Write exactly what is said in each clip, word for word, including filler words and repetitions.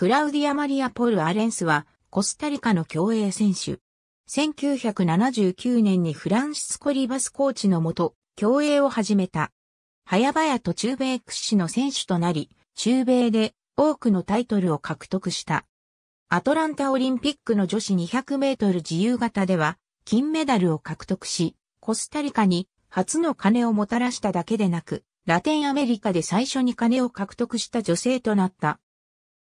クラウディア・マリア・ポル・アレンスはコスタリカの競泳選手。せんきゅうひゃくななじゅうきゅうねんにフランシスコ・リバスコーチのもと競泳を始めた。早々と中米屈指の選手となり、中米で多くのタイトルを獲得した。アトランタオリンピックの女子にひゃくメートル自由形では金メダルを獲得し、コスタリカに初の金をもたらしただけでなく、ラテンアメリカで最初に金を獲得した女性となった。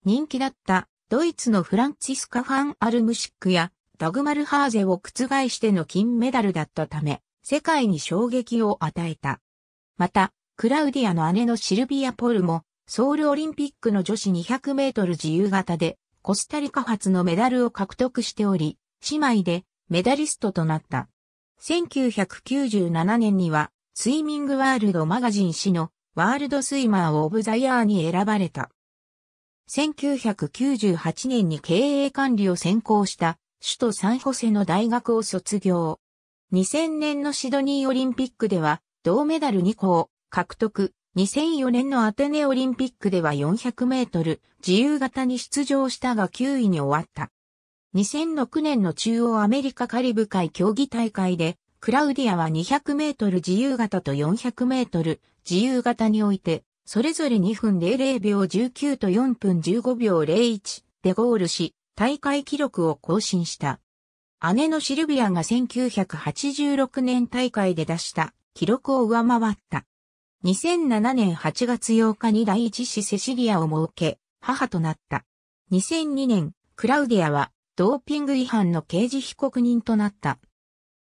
人気だったドイツのフランツィスカ・ファン・アルムシックやダグマル・ハーゼを覆しての金メダルだったため、世界に衝撃を与えた。また、クラウディアの姉のシルビア・ポルも、ソウルオリンピックの女子にひゃくメートル自由形で、コスタリカ初のメダルを獲得しており、姉妹でメダリストとなった。せんきゅうひゃくきゅうじゅうななねんには、スイミングワールドマガジン誌のワールドスイマー・オブ・ザ・イヤーに選ばれた。せんきゅうひゃくきゅうじゅうはちねんに経営管理を専攻した首都サンホセの大学を卒業。にせんねんのシドニーオリンピックでは銅メダルにこを獲得。にせんよねんのアテネオリンピックではよんひゃくメートル自由形に出場したがきゅういに終わった。にせんろくねんの中央アメリカカリブ海競技大会でクラウディアはにひゃくメートル自由形とよんひゃくメートル自由形においてそれぞれにふんぜろぜろびょうじゅうきゅうとよんふんじゅうごびょうぜろいちでゴールし大会記録を更新した。姉のシルビアがせんきゅうひゃくはちじゅうろくねん大会で出した記録を上回った。にせんななねんはちがつようかに第一子セシリアを設け、母となった。にせんにねん、クラウディアはドーピング違反の刑事被告人となった。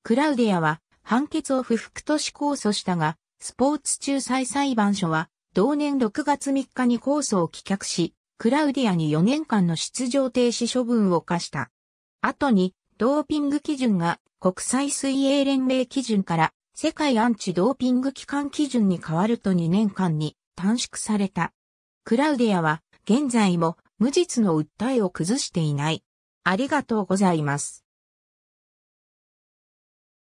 クラウディアは判決を不服とし控訴したが、スポーツ仲裁裁判所は同年ろくがつみっかに控訴を棄却し、クラウディアによねんかんの出場停止処分を課した。後に、ドーピング基準が国際水泳連盟基準から世界アンチドーピング機関基準に変わるとにねんかんに短縮された。クラウディアは現在も無実の訴えを崩していない。ありがとうございます。